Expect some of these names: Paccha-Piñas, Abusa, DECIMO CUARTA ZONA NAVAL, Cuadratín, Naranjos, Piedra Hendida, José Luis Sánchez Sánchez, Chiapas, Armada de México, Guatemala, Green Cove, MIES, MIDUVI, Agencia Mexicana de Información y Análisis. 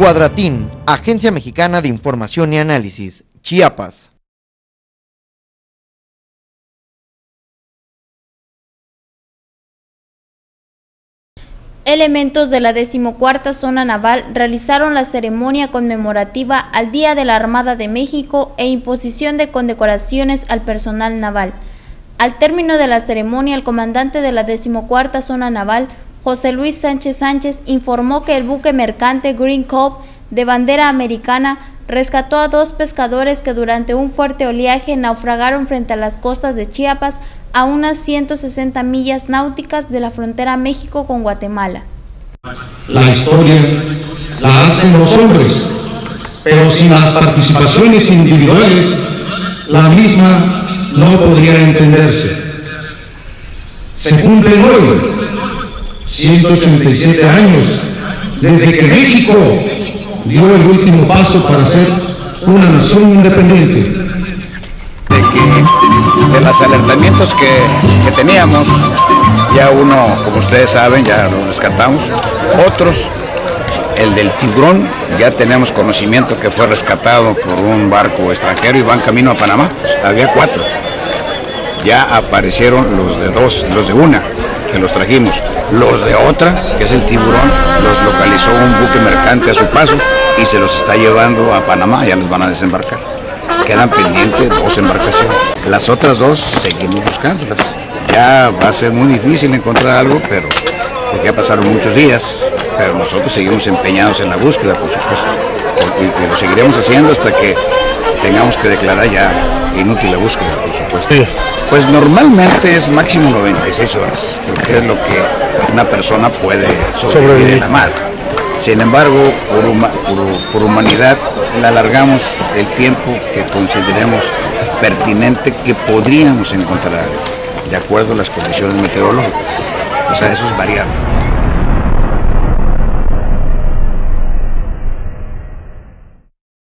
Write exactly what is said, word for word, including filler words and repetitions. Cuadratín, Agencia Mexicana de Información y Análisis, Chiapas. Elementos de la decimocuarta Zona Naval realizaron la ceremonia conmemorativa al Día de la Armada de México e imposición de condecoraciones al personal naval. Al término de la ceremonia, el comandante de la decimocuarta Zona Naval, José Luis Sánchez Sánchez, informó que el buque mercante Green Cove de bandera americana rescató a dos pescadores que durante un fuerte oleaje naufragaron frente a las costas de Chiapas, a unas ciento sesenta millas náuticas de la frontera México con Guatemala. La historia la hacen los hombres, pero sin las participaciones individuales, la misma no podría entenderse. Se cumplen hoy ciento ochenta y siete años desde que México dio el último paso para ser una nación independiente. De los alertamientos que, que teníamos, ya uno, como ustedes saben, ya lo rescatamos. Otros, el del tiburón, ya tenemos conocimiento que fue rescatado por un barco extranjero y van camino a Panamá. Había cuatro. Ya aparecieron los de dos, los de una, que los trajimos. Los de otra, que es el tiburón, los localizó un buque mercante a su paso y se los está llevando a Panamá, ya los van a desembarcar. Quedan pendientes dos embarcaciones. Las otras dos seguimos buscándolas. Ya va a ser muy difícil encontrar algo, pero porque ya pasaron muchos días, pero nosotros seguimos empeñados en la búsqueda, por supuesto. Y, y lo seguiremos haciendo hasta que tengamos que declarar ya inútil la búsqueda, por supuesto. Sí. Pues normalmente es máximo noventa y seis horas, porque es lo que una persona puede sobrevivir en la mar. Sin embargo, por, huma, por, por humanidad, le alargamos el tiempo que consideremos pertinente que podríamos encontrar, de acuerdo a las condiciones meteorológicas. O sea, eso es variable.